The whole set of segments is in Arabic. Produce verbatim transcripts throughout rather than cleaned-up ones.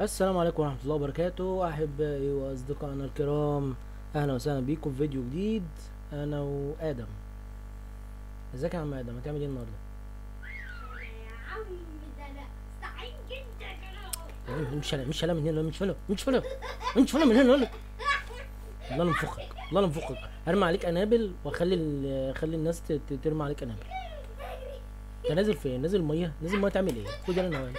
السلام عليكم ورحمة الله وبركاته أحبائي وأصدقائنا الكرام، أهلا وسهلا بيكم في فيديو جديد. أنا وآدم. ازيك يا عم آدم؟ هتعمل ايه النهاردة؟ أنا يا عمي ده أنا سعيد جدا. مش فلان مش فلان من هنا، مش فلان مش فلان مش فلان من هنا. والله أنا منفخك، والله أنا منفخك. هرمي عليك أنابل وأخلي أخلي الناس ترمي عليك أنابل. أنت نازل فين؟ نازل مية؟ نازل مية تعمل ايه؟ خد يلا أنا وأنا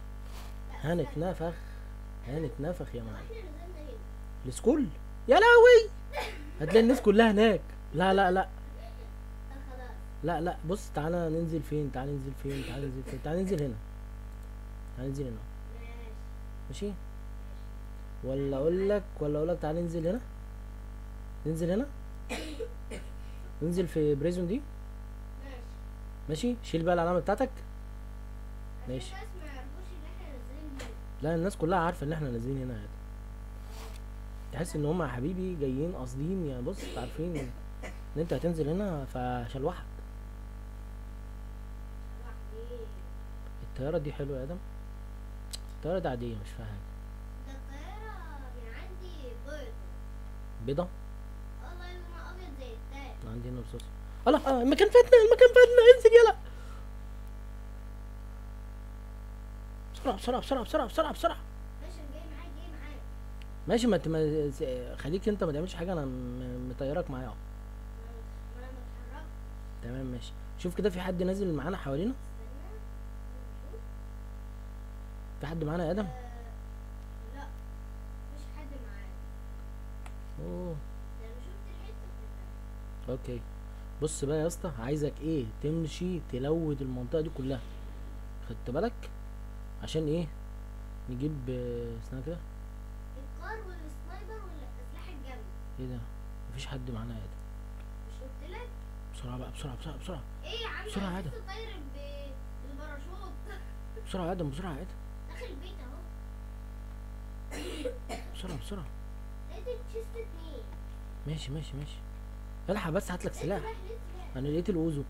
هنتنفخ هنتنفخ يا معلم. السكول يا لهوي هتلاقي الناس كلها هناك. لا لا لا لا لا بص تعالى ننزل فين تعالى ننزل فين تعالى ننزل فين تعالى ننزل هنا تعالى ننزل هنا ماشي. ولا اقول لك ولا اقول لك تعالى ننزل هنا ننزل هنا ننزل في بريزون دي ماشي. شيل بقى العلامه بتاعتك ماشي. لا الناس كلها عارفه ان احنا نازلين هنا يا ادم. تحس ان هم يا حبيبي جايين قاصدين يعني. بص عارفين ان انت هتنزل هنا فشلوحك. الطياره دي حلوه يا ادم. الطياره دي عاديه مش فاهم. ده الطياره من عندي بيضه بيضه والله لونها ابيض زي التاج. انا عندي هنا رصاصي. الله المكان فاتنا المكان فاتنا انزل يلا بسرعة بسرعة بسرعة بسرعة بسرعة بسرعة. ماشي انا جاي معاك جاي معاك. ماشي ما انت خليك انت ما تعملش حاجة انا مطيرك معايا اهو. ما انا متحركش. تمام ماشي. شوف كده في حد نازل معانا حوالينا؟ في حد معانا يا ادم؟ أه لا مفيش حد معانا. اوه ده انا شفت الحتة بتاعتك. اوكي بص بقى يا اسطى عايزك ايه؟ تمشي تلوت المنطقة دي كلها. خدت بالك؟ عشان ايه نجيب اسمها كده الكار والسنايبر والاسلحه الجامده. ايه ده مفيش حد معانا يا ادم مش قلت لك؟ بسرعه بقى بسرعه بسرعه بسرعه. ايه يا عم بسرعه يا ادم طاير بالباراشوت. بسرعه يا ادم بسرعه يا ادم داخل البيت اهو. بسرعه بسرعه لقيت الشيست اتنين. ماشي ماشي ماشي الحق بس هاتلك سلاح. انا لقيت الاوزو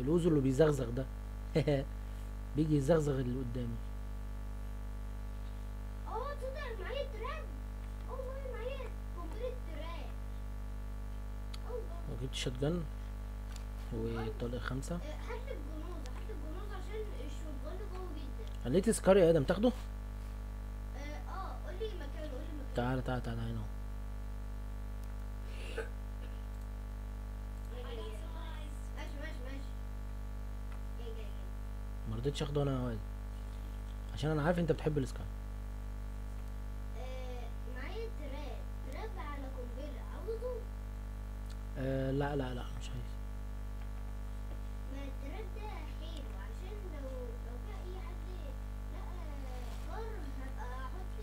الاوزو اللي بيزغزغ ده بيجي يزغزغ اللي قدامي. جبت شوت جن وطلق خمسة. هات الجنوز هات الجنوز عشان الشوت جن قوي جدا. خليت سكار يا ادم تاخده؟ اه قول لي مكانه قول لي مكانه. تعالى تعالى تعالى هنا اهو. ماشي ماشي ماشي جاي جاي. مرضتش اخده انا يا واد عشان انا عارف انت بتحب السكار. أه لا لا لا مش عايز. ما التراب ده حلو عشان لو لو بقى اي حد لقى فار هبقى احط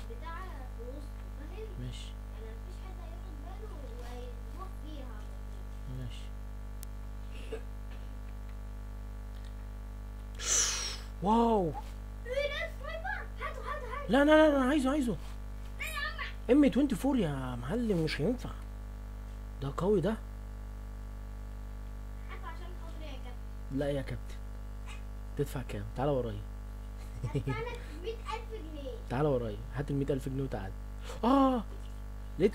البتاع في وسطه فاهم؟ ماشي. يعني مفيش حد هياخد باله وهيتوه فيها على طول. ماشي. واو. ايه ده سنايبر؟ هاته هاته هاته. لا لا لا انا عايزه عايزه. ايه يا عم؟ ام اربعة وعشرين يا معلم مش هينفع. ده قوي ده. هاته عشان خاطري يا كابتن. لا يا كابتن تدفع كام؟ تعالى ورايا. مية ألف جنيه. تعالى ورايا هات ال مية ألف جنيه وتعالى. اه لقيت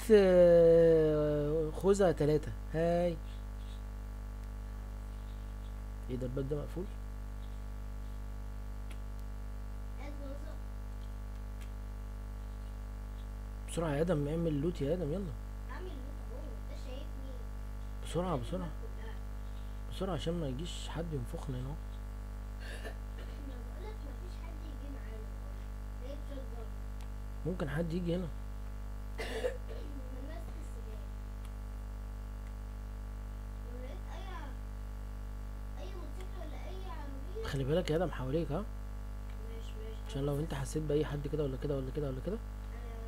خوذة تلاتة. هاي ايه ده الباب ده مقفول؟ بسرعة يا ادم اعمل لوت يا ادم يلا. بسرعة بسرعة بسرعة عشان ما يجيش حد ينفخنا هنا اهو. ممكن حد يجي هنا. خلي بالك يا ادم حواليك ها. ماشي ماشي عشان لو انت حسيت باي حد كده ولا كده ولا كده ولا كده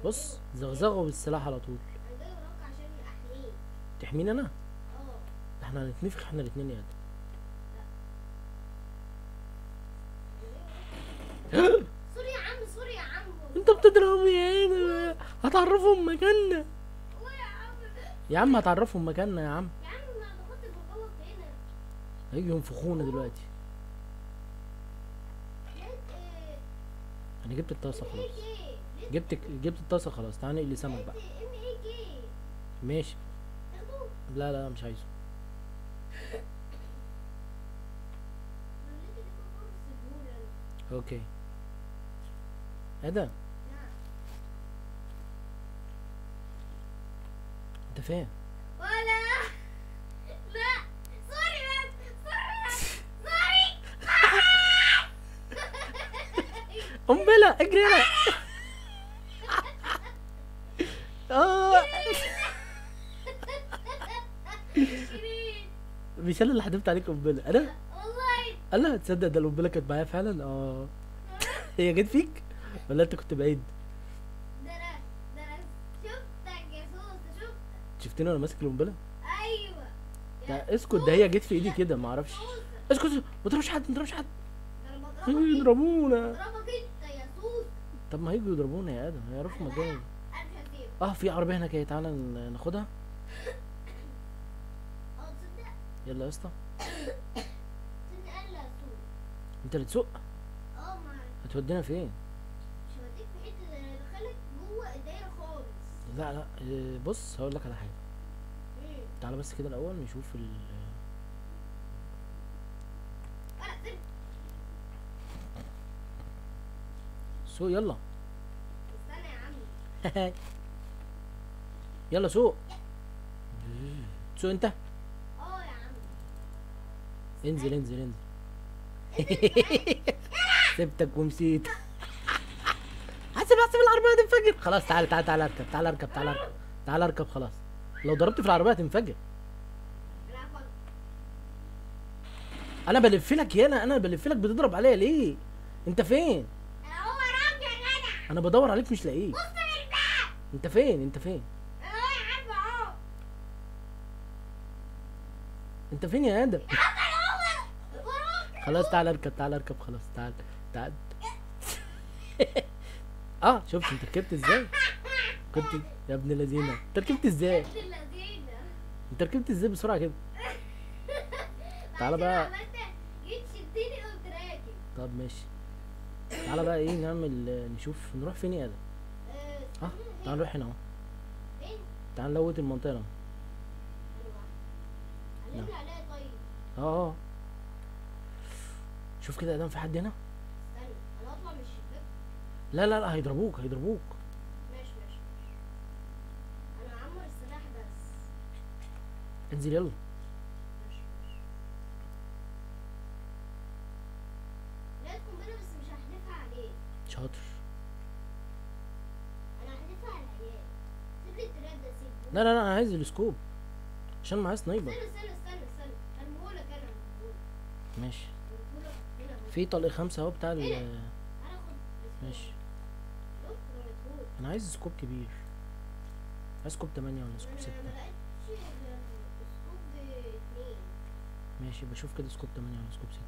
بص زغزغه بالسلاح على طول. انا جاي وراك عشان احميك. تحميني انا؟ اه. احنا هنتنفخ احنا الاتنين يا ادم. سوري يا عم سوري يا عم. انت بتضربني يا ادم. هتعرفهم مكاننا. يا عم يا عم هتعرفهم مكاننا يا عم. يا عم انا باخد المغلط هنا. هيجوا ينفخونا دلوقتي. انا جبت الطاسه خلاص. جبت جبت الطاسه خلاص. تعالى نقلي سمك بقى. ماشي. لا لا مش عايزه. اوكي. ادم. انت فين؟ ولا لا سوري بس سوري سوري. قنبله اجري انا. اه ميشيل اللي حدفت عليك قنبله انا؟ والله انا تصدق ده القنبله كانت معايا فعلا؟ اه هي جت فيك؟ ولا انت كنت بعيد؟ ده انا ده انا شفتك يا سوسه شفتك شفتني وانا ماسك القنبله؟ ايوه ده اسكت ده هي جت في ايدي كده معرفش اسكت ما تضربش حد ما تضربش حد هيجوا يضربونا اضربك انت يا سوسه طب ما هيجوا يضربونا يا ادم هيعرفوا مكاننا اه في عربيه هناك اهي تعالى ناخدها اه تصدق يلا يا اسطى تصدق انا اللي هسوق انت اللي تسوق؟ اه ما هتودينا فين؟ مش هوديك في حته ده انا هدخلك جوه الدايره خالص لا لا بص هقول لك على حاجه ايه تعالى بس كده الاول نشوف ال سوق يلا استنى يا عمي يلا سوق سوق انت؟ اه يا عم انزل انزل انزل سبتك ومشيت هسيب هسيب العربية هتنفجر خلاص تعالى تعالى تعالى اركب تعالى اركب تعالى اركب تعالى اركب خلاص لو ضربت في العربية هتنفجر انا بلف لك هنا انا بلف لك بتضرب عليا ليه؟ انت فين؟ انا هو راجع يا جدع انا بدور عليك مش لاقيك بص من الباب انت فين؟ انت فين؟ انت فين يا ادم؟ خلاص تعالى اركب تعالى اركب خلاص تعالى تعالى اه شفت انت ركبت ازاي؟ كنت يا ابن اللذينه انت ركبت ازاي؟ انت ركبت ازاي بسرعه كده؟ تعالى بقى جيت شدني قمت راكب طب ماشي تعالى بقى ايه نعمل نشوف نروح فين يا ادم؟ اه تعالى نروح هنا اهو فين؟ تعالى نلوت المنطقه اهو لا. اه اه شوف كده يا ادم في حد هنا؟ استنى انا هطلع من الشباك لا لا لا هيضربوك هيضربوك ماشي ماشي ماشي انا هعمر السلاح بس انزل يلا ماشي ماشي لقيت قنبله بس مش هحدفها عليك شاطر انا هحدفها على العيال سيب لي التراب ده سيبه لا لا لا انا عايز السكوب عشان معايا سنايبر ماشي في طلق خمسة اهو بتاع ال ماشي انا عايز سكوب كبير عايز سكوب تمانية ولا سكوب ستة ماشي بشوف كده سكوب تمانية ولا سكوب ستة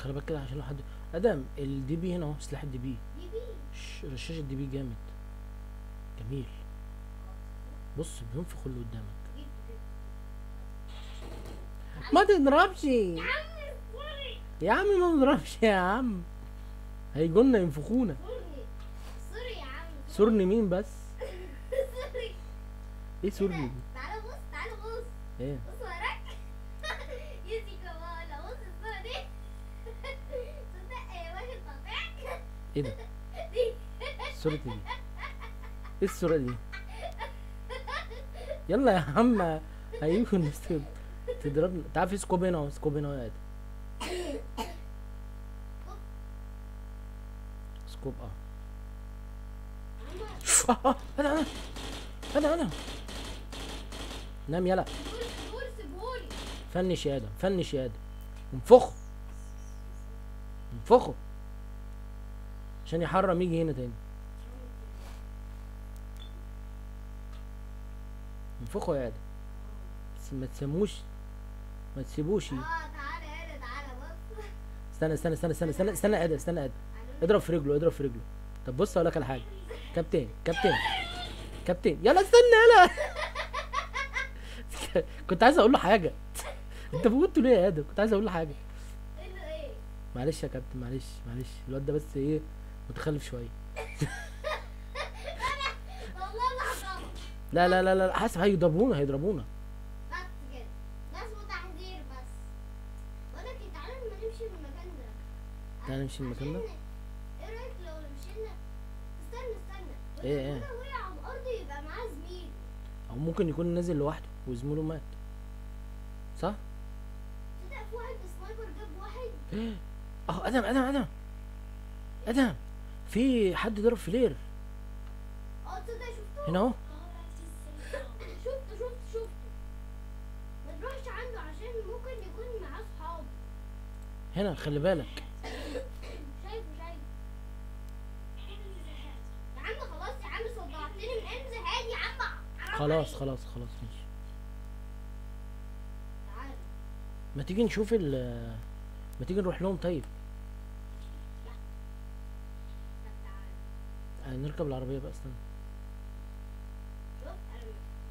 خلي بالك كده عشان لو حد ادم الدي بي هنا اهو سلاح الدي بي رشاش الدي بي جامد جميل بص بينفخ اللي قدامك ما تضربش يا عم سوري يا عم ما تضربش يا عم هيجولنا ينفخونا سوري سوري يا عم سورني مين بس سوري ايه سورني دي تعالى بص تعالى بص ايه بص وراك يدي كوالا بص الصورة دي تصدق يا واحد قاطعك ايه ده الصورة دي ايه الصورة دي يلا يا عم هيجوا الناس تضربنا تعال في سكوب هنا اهو سكوب هنا اهو يا ادم سكوب اه انا انا انا انا نام يلا سيبهولي سيبهولي فنش يا ادم، فنش يا ادم، انفخه انفخه عشان يحرم يجي هنا تاني. انفخه يا ادم، بس ما تسموش، ما تسيبوش. اه تعالى هنا، تعالى بص. استنى استنى استنى استنى استنى استنى يا ادم، استنى يا ادم، اضرب في رجله، اضرب في رجله. طب بص اقول لك على حاجه، كابتن كابتن كابتن، يلا استنى يلا. كنت عايز اقول له حاجه. انت بتقول ليه يا ادم؟ كنت عايز اقول له حاجه. قول له ايه؟ معلش يا كابتن، معلش معلش، الواد ده بس ايه متخلف شويه. لا لا لا لا، حاسب هيضربونا هيضربونا. بس كده، بس وتحذير بس. بقول لك ايه، تعالى ما نمشي من المكان ده. تعالى نمشي من المكان ده؟ ايه رايك لو مشينا؟ استنى استنى. ايه ايه؟ لو وقع على الارض يبقى معاه زميل. او ممكن يكون نازل لوحده وزميله مات. صح؟ صدق في واحد سنايبر جاب واحد. اه ادم ادم ادم ادم، في حد ضرب فلير. اه تصدق شفته؟ هنا اهو. هنا خلي بالك. شايفه شايفه يا عم، خلاص يا عم صدعتني من امز هادي يا عم. خلاص خلاص خلاص ماشي، تعالى ما تيجي نشوف ال، ما تيجي نروح لهم. طيب تعالى نركب العربية بقى. استنى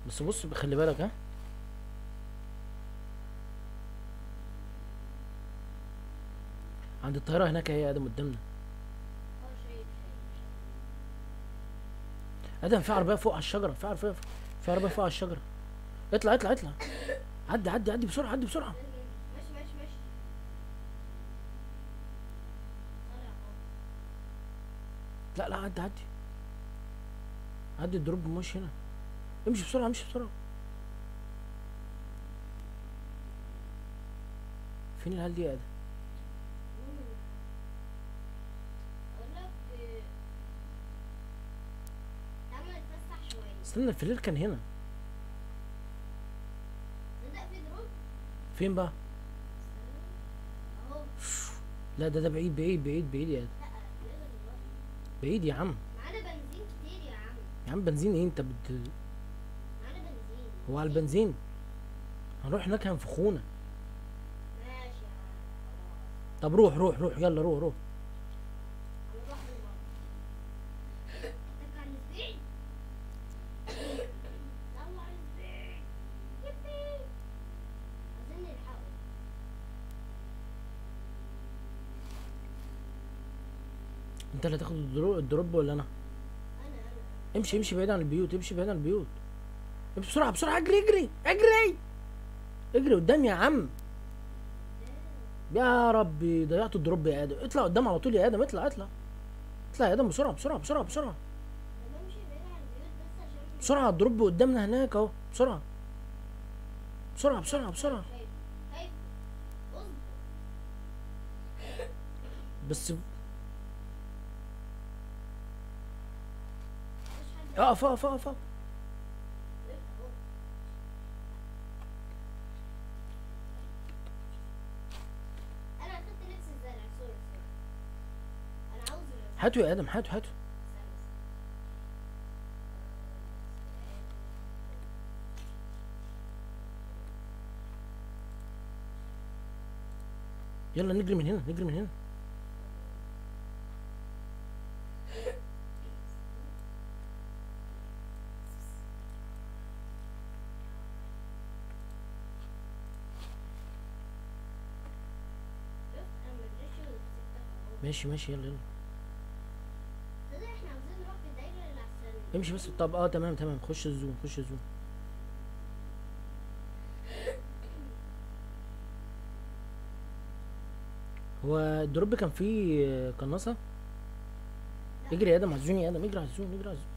بس، بص خلي بالك. ها عند الطيارة هناك اهي يا ادم قدامنا. ادم في عربية فوق على الشجرة، في عربية فوق، في عربية فوق على الشجرة. اطلع اطلع اطلع، عدي عدي عدي بسرعة، عدي بسرعة. ماشي ماشي ماشي. لا لا، عدي عدي عدي، الدروب مش هنا. امشي بسرعة امشي بسرعة. فين العيال دي يا ادم؟ استنى، الفلير كان هنا. بدأ في دروب. فين بقى؟ اهو. لا ده ده بعيد بعيد بعيد بعيد يا ادم. بعيد يا عم. معانا بنزين كتير يا عم. يا عم بنزين ايه انت بت، معانا بنزين. هو على البنزين؟ هنروح هناك هينفخونا. ماشي يا عم. طب روح روح روح، يلا روح روح. انت اللي هتاخد الدروب ولا انا؟ انا انا امشي امشي بعيد عن البيوت، امشي بعيد عن البيوت، امشي بسرعه بسرعه، اجري اجري اجري اجري قدام يا عم. يا ربي ضيعت الدروب يا ادم، اطلع قدام على طول يا ادم، اطلع اطلع اطلع يا ادم بسرعه بسرعه بسرعه بسرعه. انا بمشي بعيد عن البيوت بس عشان بسرعه، الدروب قدامنا هناك اهو، بسرعه بسرعه بسرعه بسرعه. بس اقف اقف اقف. انا اخدت لبس الزرع، سوري سوري. انا عاوز هاتوا يا ادم، هاتوا هاتوا. يلا نجري من هنا، نجري من هنا. ماشي ماشي، يلا يلا. احنا عاوزين نروح في الدايره اللي على السلم. امشي بس. طب اه تمام تمام، خش الزوم خش الزوم. هو الدروب كان فيه قناصه. اجري يا ادم على الزوم، يا ادم اجري على الزوم، اجري على الزوم.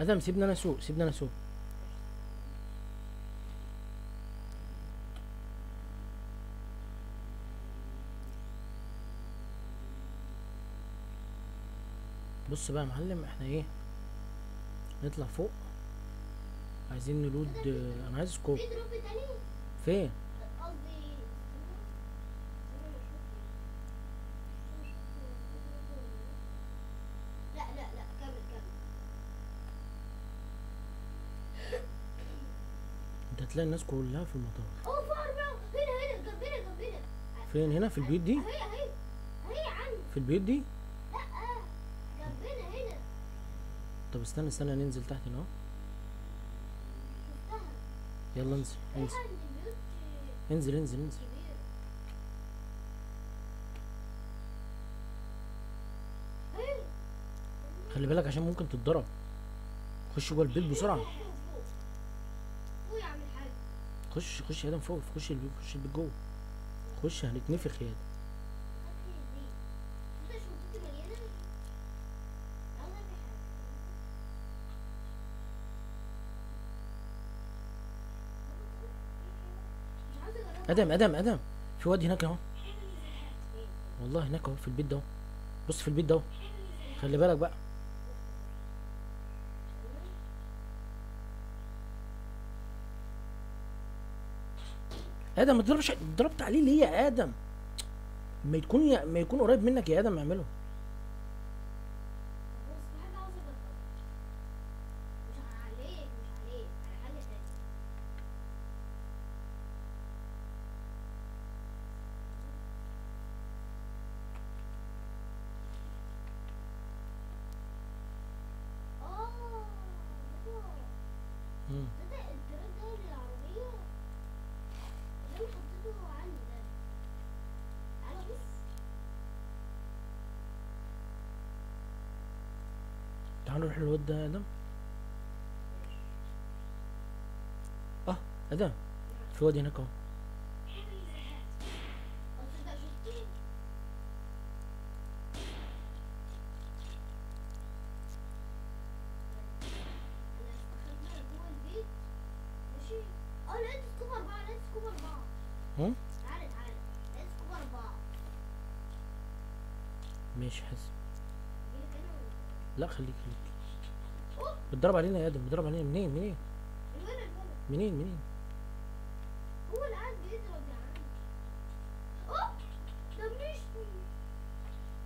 ادم سيبنا انا اسوق، سيبنا انا اسوق. بص بقى يا معلم، احنا ايه نطلع فوق، عايزين نلود. انا عايز سكوب. فين؟ هتلاقي الناس كلها في المطار. اوه في عربية هنا هنا جنبنا جنبنا. فين؟ هنا في البيوت دي؟ هي هي هي عندي. في البيوت دي؟ لا جنبنا هنا. طب استنى استنى ننزل تحت هنا اهو. شفتها. يلا انزل انزل. انزل انزل انزل. خلي بالك عشان ممكن تتضرب. خش جوه البيت بسرعة. خش خش يا ادم فوق، خش البيت، خش البيت جوه، خش هنتنفخ يا ادم. ادم ادم ادم في واد هناك اهو، والله هناك اهو في البيت ده اهو، بص في البيت ده اهو، خلي بالك بقى. ادم ما تضربش، ضربت عليه ليه يا ادم؟ ما يكون ي... ما يكون قريب منك يا ادم اعمله. تعالوا نروح للواد ده يا ادم. اه ادم في واد هناك اهو. ماشي حسن. لا خليك خليك. بتضرب علينا يا ادم، بتضرب علينا منين منين؟ منين منين؟ هو اللي قاعد بيضرب يا عم. اوه ده بيشتي.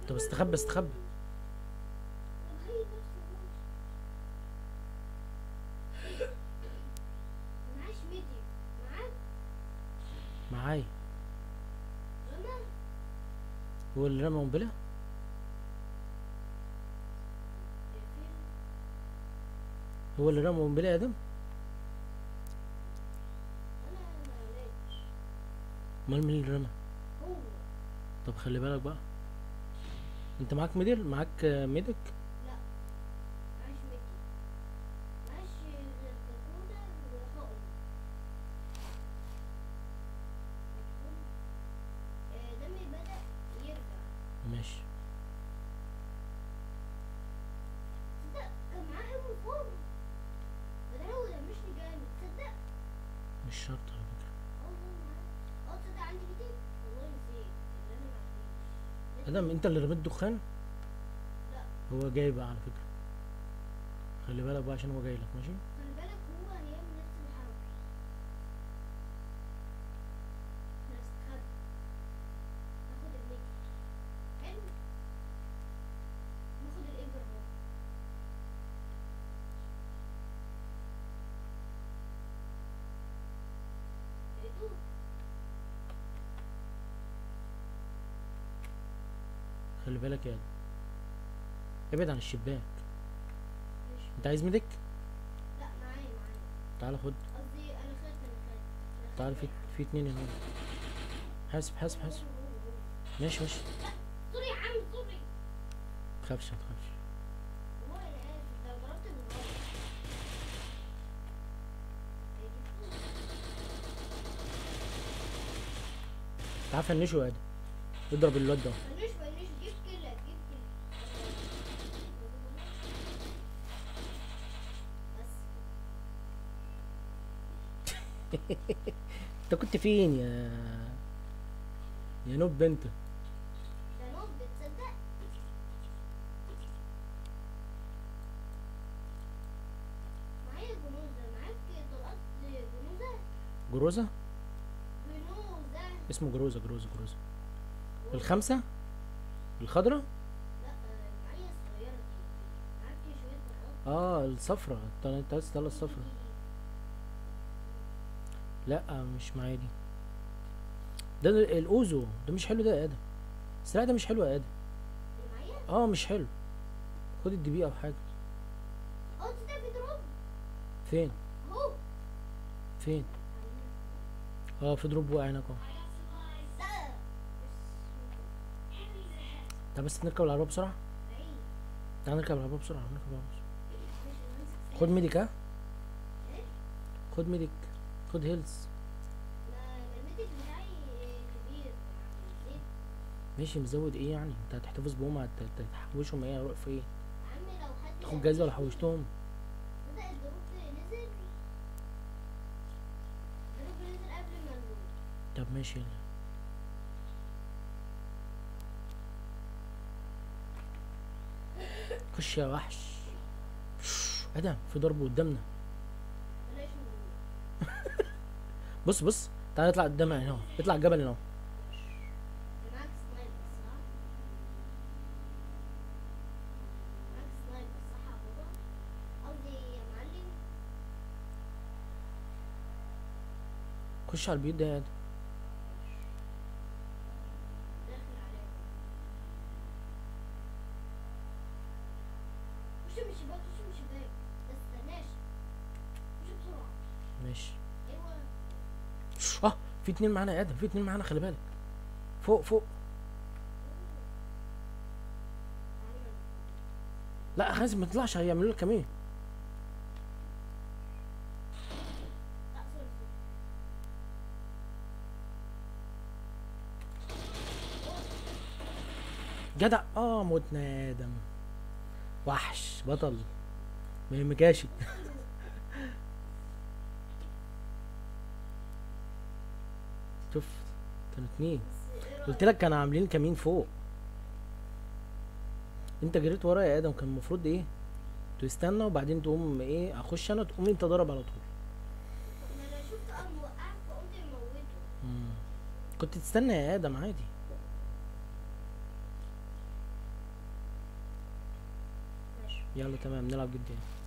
طب استخبى استخبى. معاش فيديو معاك؟ معايا. رمى؟ هو اللي رمى قنبلة؟ هو اللي رمى قنبلة يا ادم؟ انا ما رميتش. امال مين اللي رمى؟ هو. طب خلي بالك بقى، انت معاك ميدل؟ معاك ميدك؟ لا معاش ميدل، معاش الكاكولا وحقن دمي بدأ يرجع. ماشي. تصدق كان معاه حبل فوق؟ مش شرط على فكرة. اه تصدق عندي جديد؟ والله نسيت اللي انا ما عنديش. ادم انت اللي رميت الدخان؟ لا هو جاي بقى على فكرة، خلي بالك بقى عشان هو جاي لك. ماشي خلي بالك، هو هيعمل نفس الحركة. احنا نستخبى، ناخد النجم. حلو، ناخد الابر اهو. خلي بالك يا ادم، ابعد عن الشباك. انت عايز ميدك؟ لا معايا معايا. تعال خد. قصدي انا خدت انا خدت. تعال في في اتنين هنا. حاسب حاسب حاسب. ماشي ماشي. لا سوري يا عم سوري. ما تخافش ما تخافش. والله انا اسف، لو ضربت بالنار. تعال فنشه يا ادم. اضرب الواد ده. انت كنت فين يا يا نوب انت؟ يا نوب تصدق؟ معايا جنوزة، معاك طلقات جنوزة؟ جروزة؟ جنوزة اسمه جروزة جروزة جروزة الخمسة؟ الخضرة؟ لا معايا الصغيرة دي، معاك شوية طلقات. اه الصفرة، انت عايز تطلع الصفرة. لا مش معايا دي، ده الاوزو ده مش حلو، ده يا ادم السلاح ده مش حلو يا ادم. اه مش حلو، خد الدبيئة او حاجة. قلت ده بيضرب فين؟ اهو فين؟ اه في دروب واقع هناك اهو. طب بس نركب العربية بسرعة، تعال نركب العربية بسرعة، نركب العربية بسرعة. خد ميديك، ها خد ميديك، خد هيلز. ماشي مزود ايه يعني؟ انت هتحتفظ بهم، هتحوشهم ايه؟ هروح فين؟ تاخد جايزة ولا حوشتهم؟ بدأ الدروب نزل، الدروب نزل قبل ما نروح. طب ماشي يلا. خش يا وحش. ادم في ضرب قدامنا. بص بص تعالى نطلع قدام هنا اهو، اطلع الجبل هنا اهو. خش على البيوت ده يا ادم. خش من الشباك، خش من الشباك، ما تستناش، خش بسرعة. ماشي. ايوه. اه في اتنين معانا يا ادم، في اتنين معانا خلي بالك. فوق فوق. لا خازم ما تطلعش، هيعملوا لك كمين. جدع. اه موتنا يا ادم، وحش بطل ما يهمكاش. شوف كانوا اتنين، قلت لك كانوا عاملين كمين فوق، انت جريت ورا يا ادم. كان المفروض ايه؟ تستنى وبعدين تقوم ايه، اخش انا تقوم انت ضرب على طول. ما انا شفت قام وقعك فقمت موته. كنت تستنى يا ادم عادي. يلا تمام نلعب جدا.